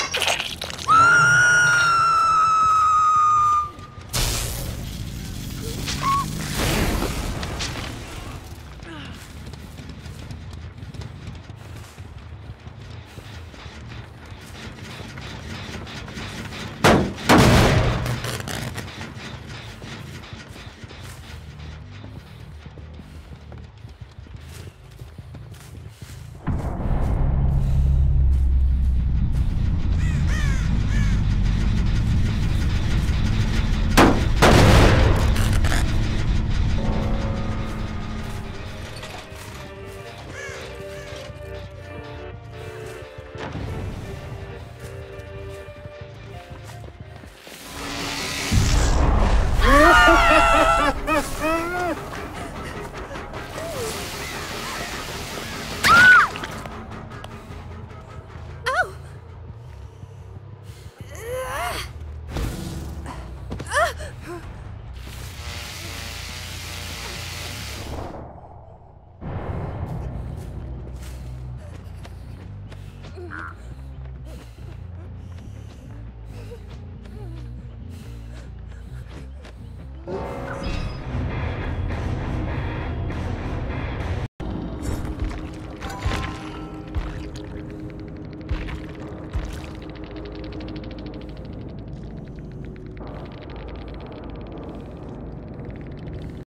Yeah.